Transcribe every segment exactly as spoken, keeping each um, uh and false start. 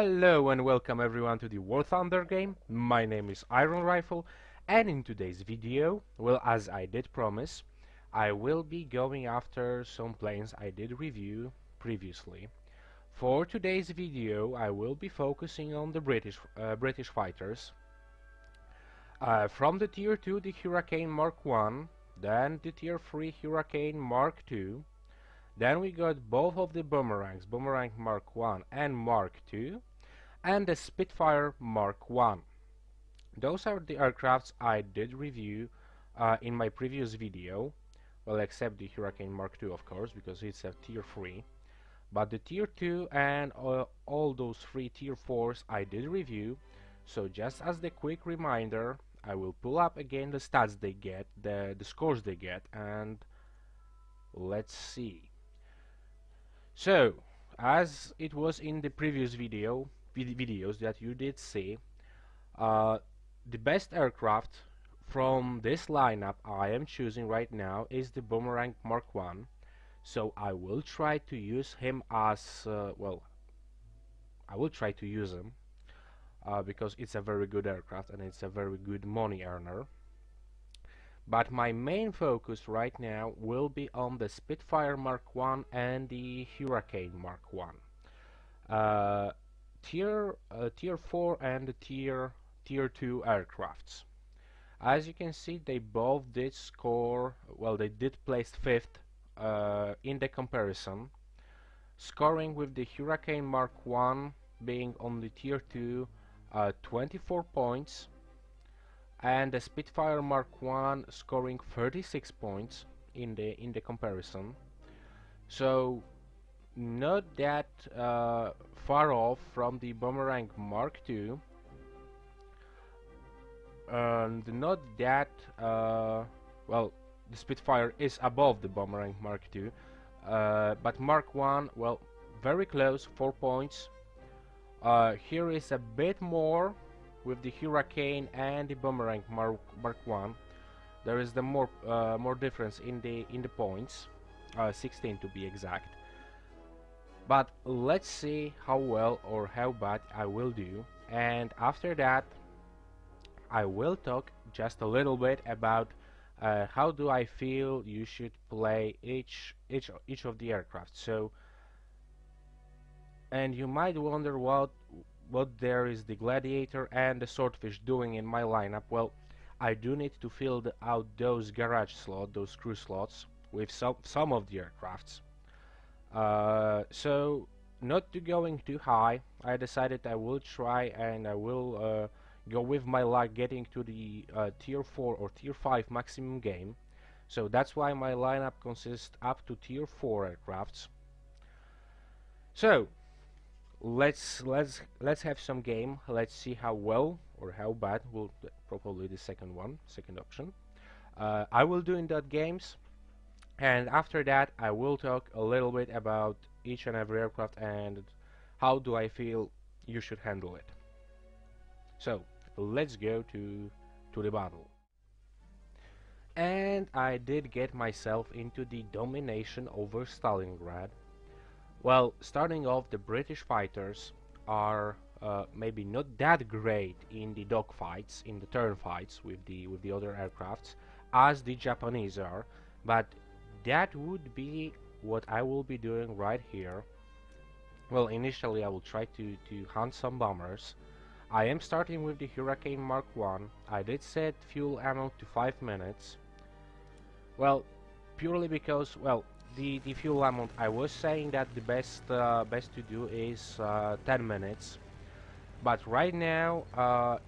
Hello and welcome everyone to the War Thunder game. My name is Iron Rifle, and in today's video, well, as I did promise, I will be going after some planes I did review previously. For today's video I will be focusing on the British uh, British fighters uh, from the tier two, the Hurricane Mark one, then the tier three Hurricane Mark two. Then we got both of the Boomerangs, Boomerang Mark one and Mark two, and the Spitfire Mark one. Those are the aircrafts I did review uh, in my previous video, well, except the Hurricane Mark two, of course, because it's a tier three. But the tier two and uh, all those three tier fours I did review, so just as the quick reminder, I will pull up again the stats they get, the, the scores they get, and let's see. So, as it was in the previous video, vid videos that you did see, uh, the best aircraft from this lineup I am choosing right now is the Boomerang Mark one. So I will try to use him as, uh, well, I will try to use him, uh, because it's a very good aircraft and it's a very good money earner. But my main focus right now will be on the Spitfire Mark one and the Hurricane Mark one, uh, tier uh, tier four and the tier tier two aircrafts. As you can see, they both did score, well, they did place fifth uh, in the comparison, scoring with the Hurricane Mark one being on the tier two uh, twenty-four points, and the Spitfire Mark one scoring thirty-six points in the in the comparison. So not that uh, far off from the Boomerang Mark two, and not that uh, well, the Spitfire is above the Boomerang Mark two, uh, but Mark one, well, very close, four points. Uh, here is a bit more with the Hurricane and the Boomerang Mark one. There is the more uh, more difference in the in the points, uh, sixteen to be exact. But let's see how well or how bad I will do, and after that I will talk just a little bit about uh, how do I feel you should play each each each of the aircraft. So, and you might wonder what What there is the Gladiator and the Swordfish doing in my lineup. Well, I do need to fill the, out those garage slots, those crew slots, with some some of the aircrafts. Uh, so, not to going too high, I decided I will try and I will uh, go with my luck getting to the uh, tier four or tier five maximum game. So that's why my lineup consists up to tier four aircrafts. So, let's let's let's have some game. Let's see how well or how bad will probably the second one second option uh, I will do in that games, and after that I will talk a little bit about each and every aircraft and how do I feel you should handle it. So let's go to to the battle. And I did get myself into the domination over Stalingrad. Well, starting off, the British fighters are uh, maybe not that great in the dogfights, in the turn fights with the with the other aircrafts, as the Japanese are. But that would be what I will be doing right here. Well, initially I will try to to hunt some bombers. I am starting with the Hurricane Mark one. I did set fuel ammo to five minutes. Well, purely because, well, The, the fuel amount, I was saying that the best uh, best to do is uh, ten minutes, but right now uh,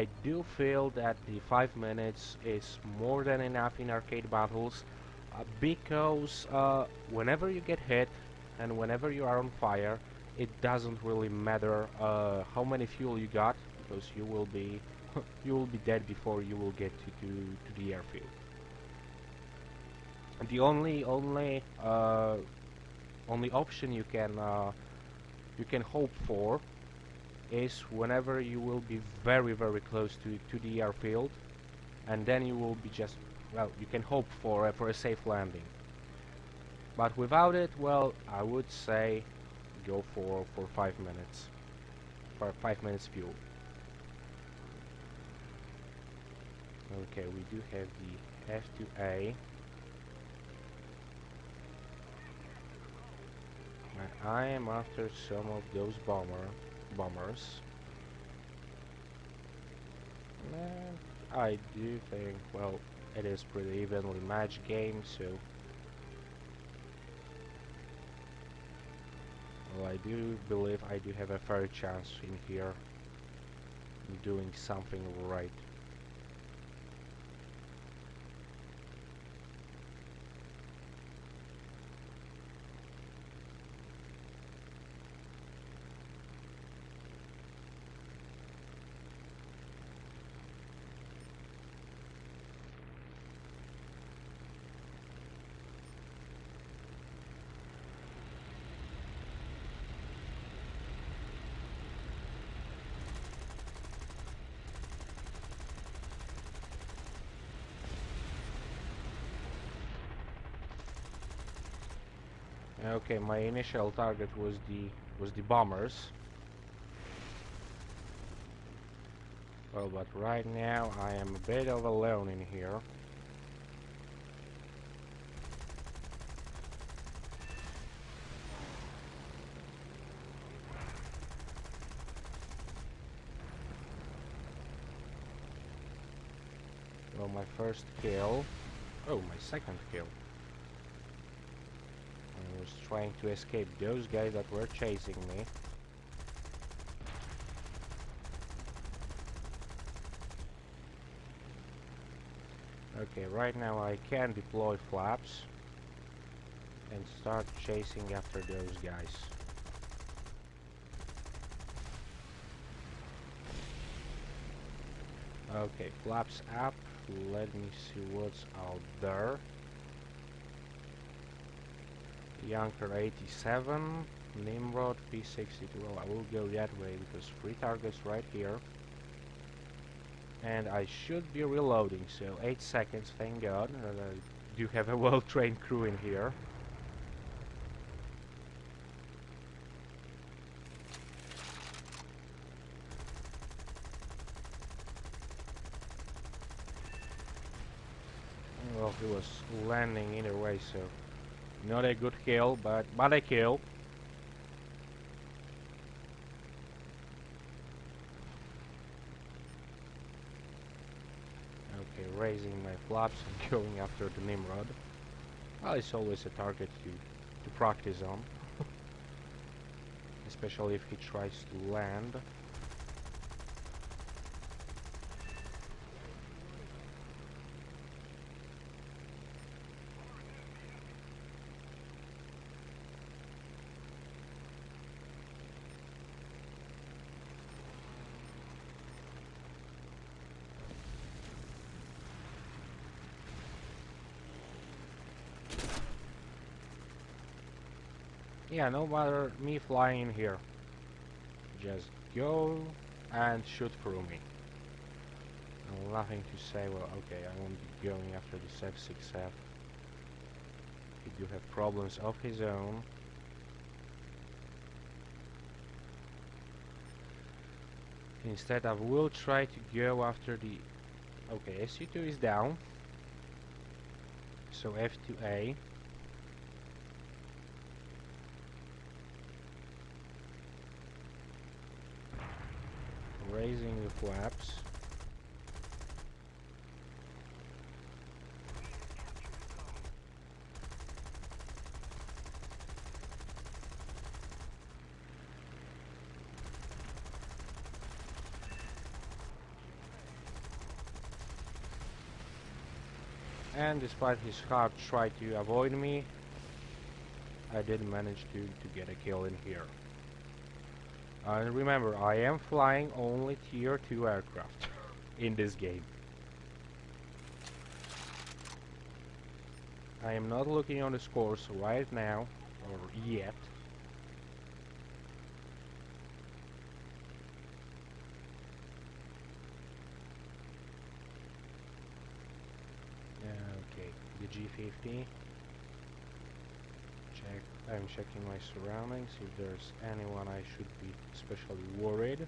I do feel that the five minutes is more than enough in arcade battles, uh, because uh, whenever you get hit and whenever you are on fire, it doesn't really matter uh, how many fuel you got, because you will be you will be dead before you will get to, to, to the airfield. The only only uh, only option you can uh, you can hope for is whenever you will be very very close to to the airfield, and then you will be just, well, you can hope for uh, for a safe landing. But without it, well, I would say go for for five minutes, for five minutes fuel. Okay, we do have the F two A. I am after some of those bomber bombers. And I do think, well, it is pretty evenly matched game, so well, I do believe I do have a fair chance in here doing something right. Okay, my initial target was the was the bombers. Well, but right now I am a bit of alone in here. Well, my first kill. Oh, my second kill. Trying to escape those guys that were chasing me. Okay, right now I can deploy flaps and start chasing after those guys. Okay, flaps up. Let me see what's out there. Yanker eighty-seven, Nimrod P sixty-two. Well, I will go that way because three targets right here. And I should be reloading, so eight seconds, thank God. And I do have a well-trained crew in here. Well, he was landing either way, so... Not a good kill, but but a kill. Okay, raising my flaps and going after the Nimrod. Well, it's always a target to to practice on, especially if he tries to land. Yeah, no matter me flying in here. Just go and shoot through me. And nothing to say, well, okay, I won't be going after this F six F. He do have problems of his own. Instead, I will try to go after the... Okay, S U two is down. So F two A. Raising the flaps. And despite his hard try to avoid me, I did manage to, to get a kill in here. And remember, I am flying only tier two aircraft in this game. I am not looking on the scores right now, or yet. Okay, the G fifty. Check. I'm checking my surroundings, if there's anyone I should be especially worried.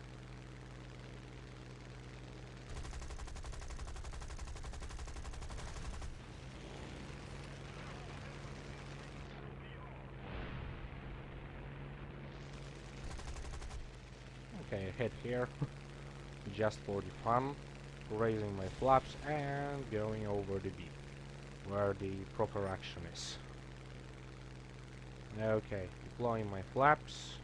Okay, head here, just for the fun, raising my flaps and going over the beam, where the proper action is. Okay, deploying my flaps.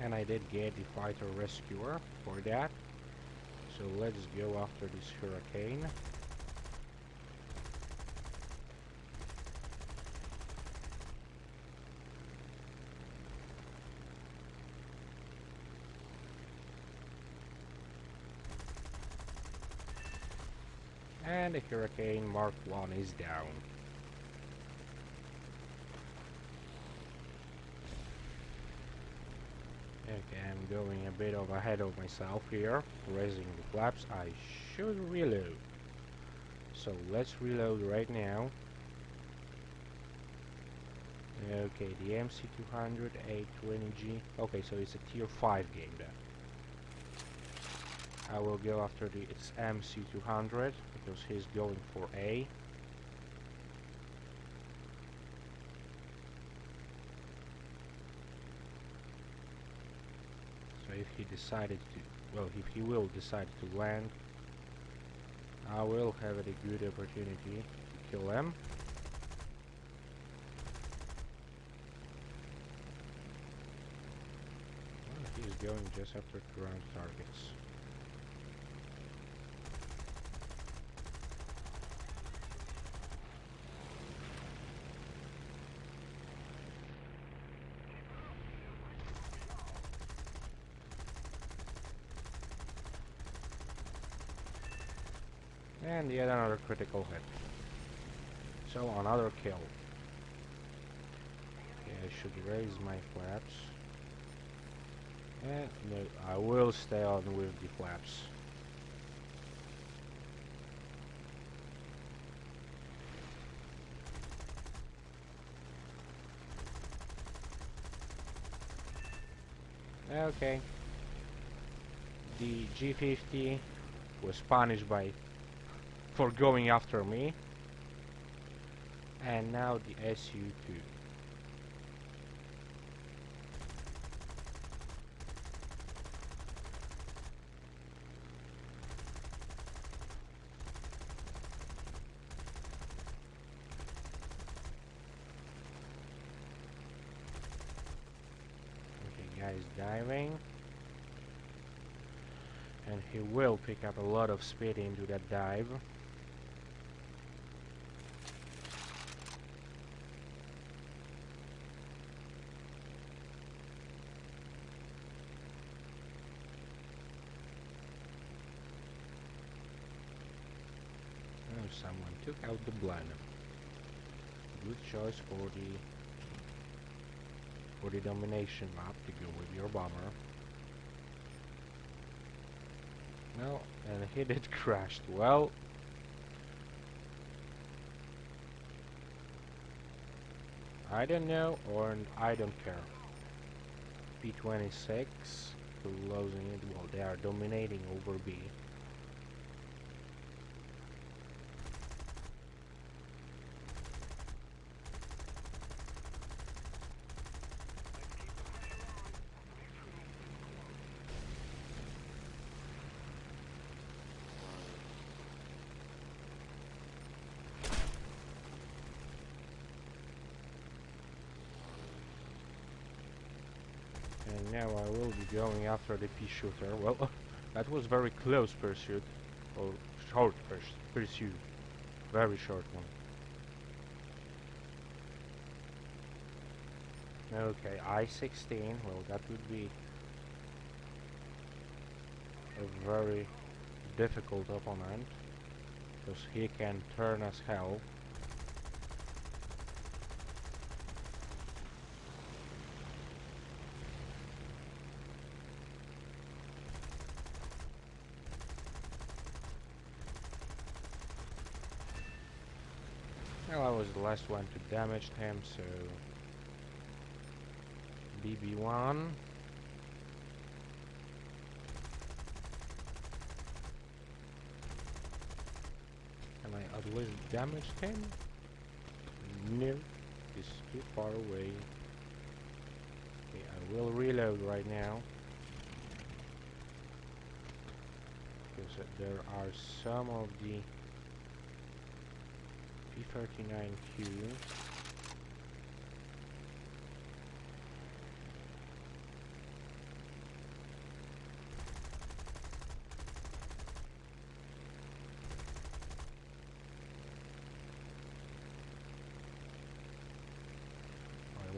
And I did get the fighter rescuer for that. So let's go after this Hurricane. And the Hurricane Mark one is down. Okay, I'm going a bit over ahead of myself here, raising the flaps. I should reload. So let's reload right now. Okay, the M C two hundred, A twenty G. Okay, so it's a tier five game then. I will go after the it's M C two hundred because he's going for A. So if he decided to, well, if he will decide to land, I will have a good opportunity to kill him. Well, he's going just after ground targets. And yet another critical hit. So another kill. Okay, I should raise my flaps. And no, I will stay on with the flaps. Okay. The G fifty was punished by for going after me, and now the S U two. Okay, guys, diving, and he will pick up a lot of speed into that dive. Someone took out the blind. Good choice for the for the domination map to go with your bomber. No, and he did crashed. Well, I don't know, or I don't care. P twenty-six closing it while well, they are dominating over B. And now I will be going after the pea shooter. Well, that was very close pursuit, or short pursuit, very short one. Okay, I sixteen, well, that would be a very difficult opponent, because he can turn as hell. Well, I was the last one to damage him, so B B one. Can I at least damage him? No, he's too far away. Okay, I will reload right now, because uh, there are some of the P thirty-nine Q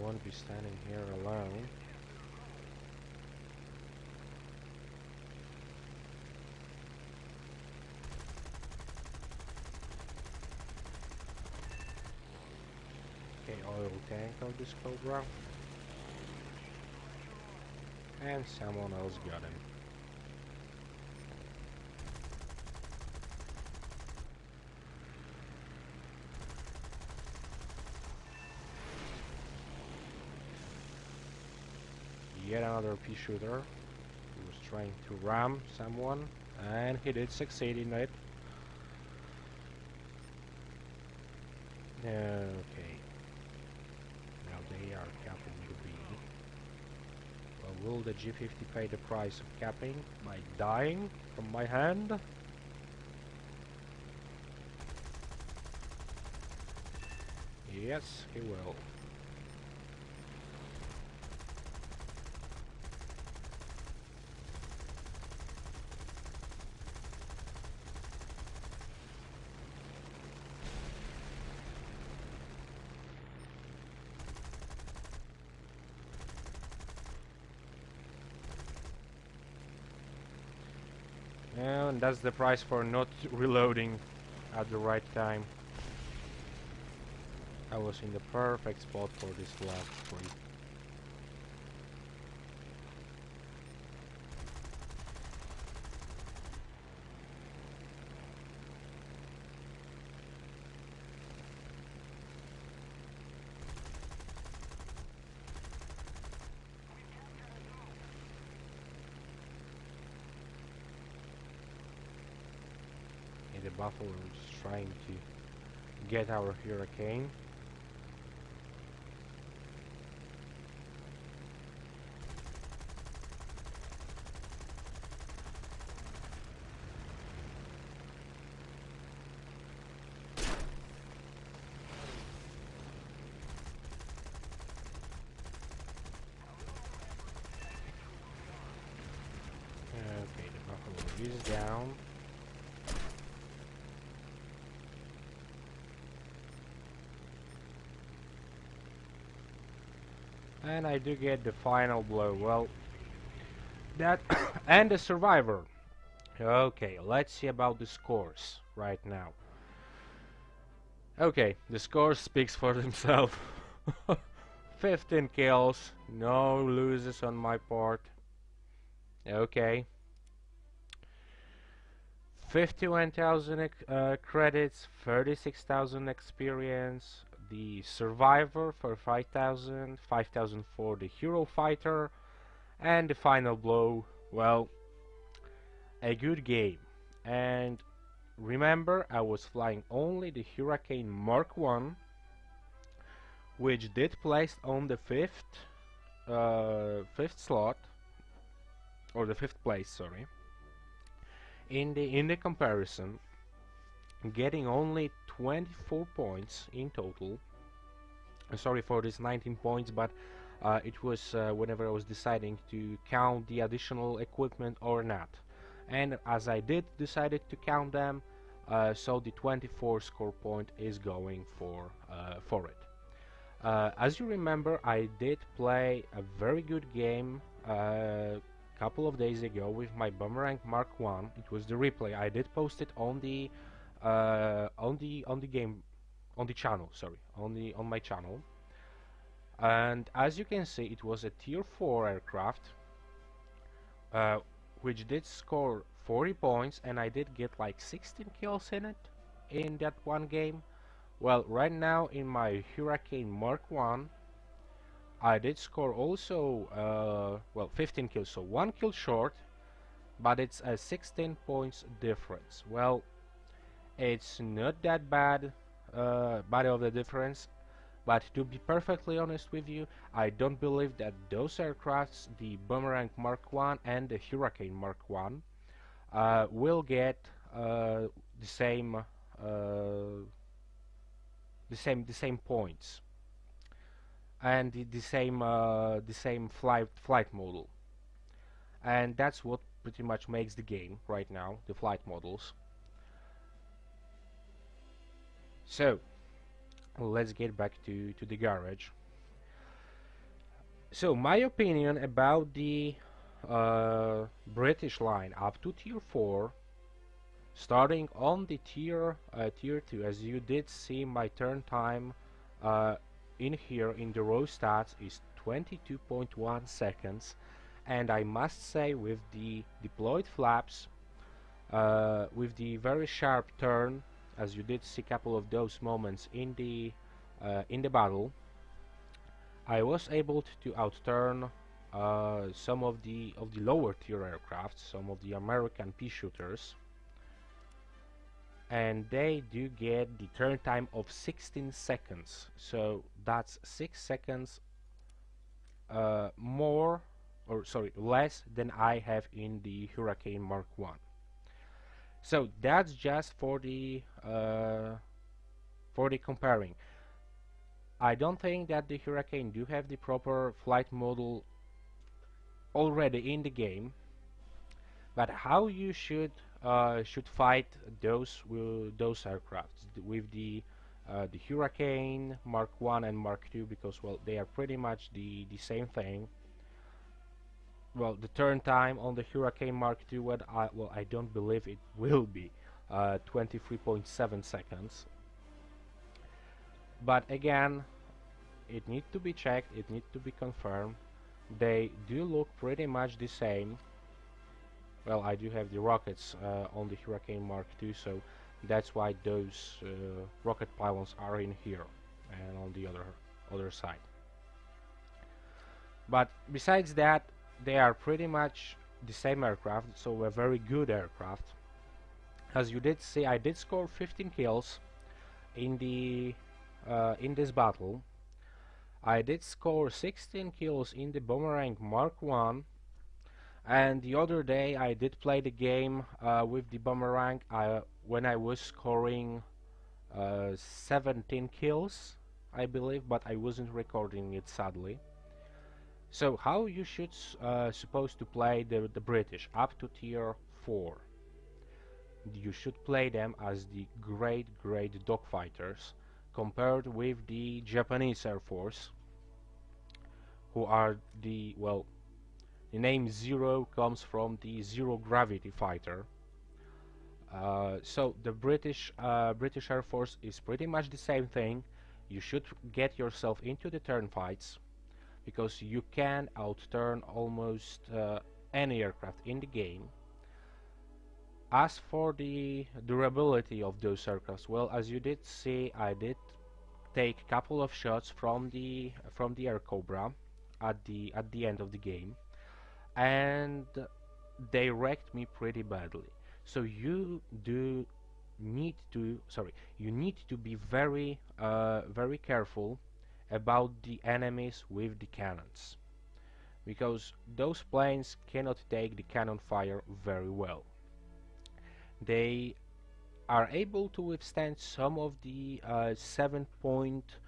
won't be standing here alone. Okay, oil tank of this Cobra. And someone else got him. Yet another pea shooter who was trying to ram someone, and he did succeed in it. Okay, now they are capping the B. Well, will the G fifty pay the price of capping by dying from my hand? Yes, he will. And that's the price for not reloading at the right time. I was in the perfect spot for this last free. The Buffalo is trying to get our Hurricane. Okay, the Buffalo is down. And I do get the final blow. Well, that and the survivor. Okay, let's see about the scores right now. Okay, the score speaks for themselves. fifteen kills, no losses on my part. Okay. fifty-one thousand uh, credits, thirty-six thousand experience. The survivor for five thousand, five thousand for the hero fighter, and the final blow. Well, a good game. And remember, I was flying only the Hurricane Mark one, which did place on the fifth uh, fifth slot, or the fifth place, sorry, in the in the comparison, getting only twenty-four points in total. Uh, sorry for this nineteen points, but uh, it was uh, whenever I was deciding to count the additional equipment or not. And as I did decided to count them, uh, so the twenty-four score point is going for uh, for it. Uh, as you remember, I did play a very good game a couple of days ago with my Boomerang Mark one. It was the replay. I did post it on the Uh, on the on the game on the channel sorry on the on my channel, and as you can see, it was a tier four aircraft, uh, which did score forty points, and I did get like sixteen kills in it in that one game, Well, right now in my Hurricane Mark one, I did score also, uh, well, fifteen kills, so one kill short, but it's a sixteen points difference. Well, it's not that bad, uh, bad of the difference, but to be perfectly honest with you, I don't believe that those aircrafts, the Boomerang Mark one and the Hurricane Mark one, uh, will get uh, the same, uh, the same, the same points. And the, the same uh, the same flight flight model, and that's what pretty much makes the game right now, the flight models. So let's get back to to the garage. So my opinion about the uh, British line up to tier four, starting on the tier uh, tier two, as you did see my turn time. Uh, in here in the raw stats is twenty-two point one seconds, and I must say with the deployed flaps, uh, with the very sharp turn, as you did see a couple of those moments in the uh, in the battle, I was able to outturn uh, some of the of the lower tier aircraft, some of the American pea shooters, and they do get the turn time of sixteen seconds, so that's six seconds uh, more, or sorry, less than I have in the Hurricane Mark one. So that's just for the uh, for the comparing. I don't think that the Hurricane do have the proper flight model already in the game, but how you should Uh, should fight those uh, those aircraft with the uh, the Hurricane Mark one and Mark two, because well, they are pretty much the the same thing. Well, the turn time on the Hurricane Mark two, what I well I don't believe it will be uh, twenty-three point seven seconds. But again, it needs to be checked. It needs to be confirmed. They do look pretty much the same. Well, I do have the rockets uh, on the Hurricane Mark two, so that's why those uh, rocket pylons are in here and on the other other side. But besides that, they are pretty much the same aircraft, so a very good aircraft. As you did see, I did score fifteen kills in the uh, in this battle. I did score sixteen kills in the Boomerang Mark one. And the other day I did play the game uh, with the Boomerang uh, when I was scoring uh, seventeen kills, I believe, but I wasn't recording it, sadly. So how you should uh, supposed to play the, the British up to tier four? You should play them as the great great dogfighters compared with the Japanese Air Force, who are the, well, the name Zero comes from the zero gravity fighter. Uh, so the British uh, British Air Force is pretty much the same thing. You should get yourself into the turn fights, because you can outturn almost uh, any aircraft in the game. As for the durability of those aircrafts, well, as you did see, I did take a couple of shots from the from the Air Cobra at the at the end of the game, and they wrecked me pretty badly. So you do need to, sorry, you need to be very, uh, very careful about the enemies with the cannons, because those planes cannot take the cannon fire very well. They are able to withstand some of the uh, seven point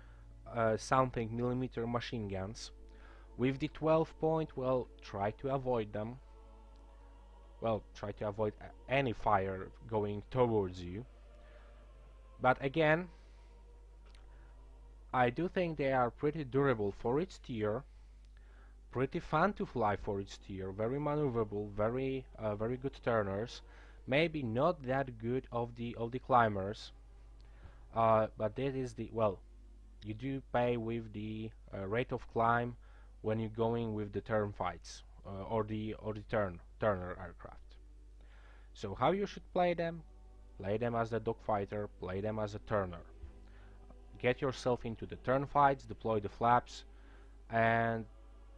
uh, something millimeter machine guns. With the twelve point, well, try to avoid them. Well, try to avoid any fire going towards you. But again, I do think they are pretty durable for its tier, pretty fun to fly for its tier, very maneuverable, very, uh, very good turners. Maybe not that good of the of the climbers, uh, but that is the, well, you do pay with the uh, rate of climb when you're going with the turn fights uh, or the or the turn turner aircraft. So how you should play them? Play them as a dogfighter, play them as a turner. get yourself into the turn fights, deploy the flaps, and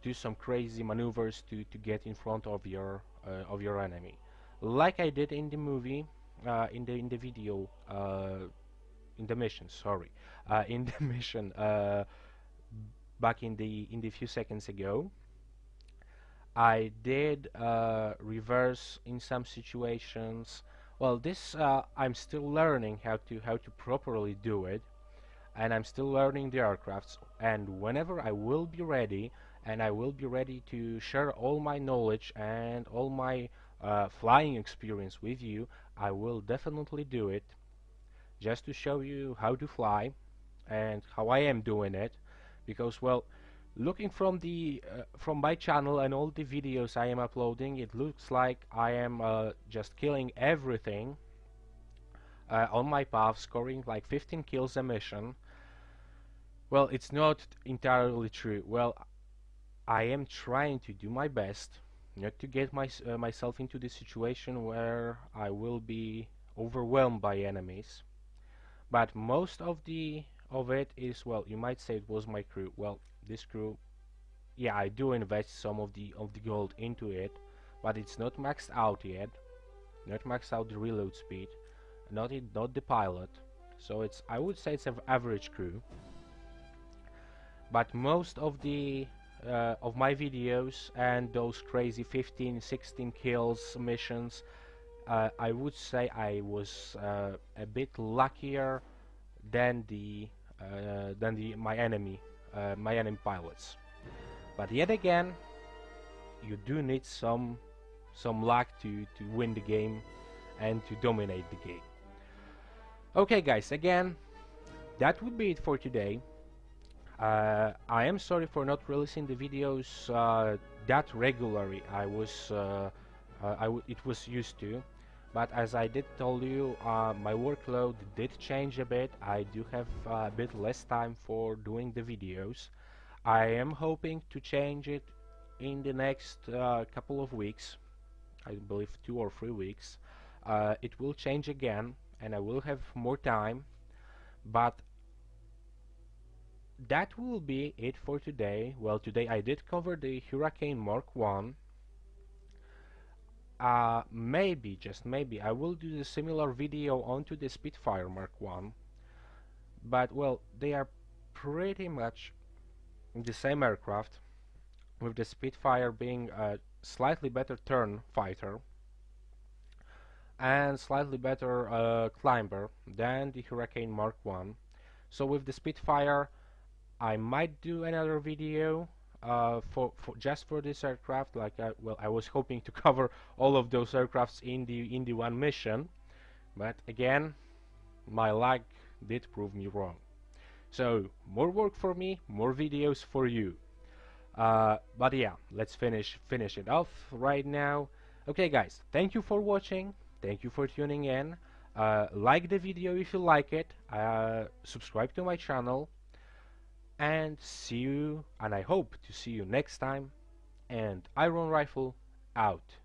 do some crazy maneuvers to to get in front of your uh, of your enemy, like I did in the movie, uh, in the in the video, uh, in the mission. Sorry, uh, in the mission uh, back in the in the few seconds ago. I did uh, reverse in some situations. Well, this uh, I'm still learning how to how to properly do it, and I'm still learning the aircrafts. And whenever I will be ready, and I will be ready to share all my knowledge and all my uh, flying experience with you, I will definitely do it, just to show you how to fly and how I am doing it, because well. Looking from the uh, from my channel and all the videos I am uploading, it looks like I am uh, just killing everything uh, on my path, scoring like fifteen kills a mission. Well, it's not entirely true. Well, I am trying to do my best not to get my, uh, myself into the situation where I will be overwhelmed by enemies, but most of the of it is, well, you might say it was my crew. Well, this crew, yeah, I do invest some of the of the gold into it, but it's not maxed out yet, not maxed out the reload speed, not it not the pilot, so it's, I would say it's an average crew. But most of the uh, of my videos and those crazy fifteen sixteen kills missions, uh, I would say I was uh, a bit luckier than the uh, than the my enemy Uh, my enemy pilots. But yet again, you do need some some luck to to win the game and to dominate the game. Okay guys, again, that would be it for today. uh, I am sorry for not releasing the videos uh, that regularly I was uh, uh, I w it was used to, but as I did tell you, uh, my workload did change a bit. I do have uh, a bit less time for doing the videos. I am hoping to change it in the next uh, couple of weeks. I believe two or three weeks. Uh, it will change again and I will have more time. But that will be it for today. Well, today I did cover the Hurricane Mark one. Uh, maybe, just maybe, I will do the similar video onto the Spitfire Mark one, but well, they are pretty much the same aircraft, with the Spitfire being a slightly better turn fighter and slightly better uh, climber than the Hurricane Mark one. So with the Spitfire I might do another video Uh, for, for just for this aircraft, like I, well, I was hoping to cover all of those aircrafts in the in the one mission, but again, my luck did prove me wrong. So more work for me, more videos for you. Uh, but yeah, let's finish finish it off right now. Okay, guys, thank you for watching. Thank you for tuning in. Uh, like the video if you like it. Uh, subscribe to my channel. And see you, and I hope to see you next time, and Iron Rifle out.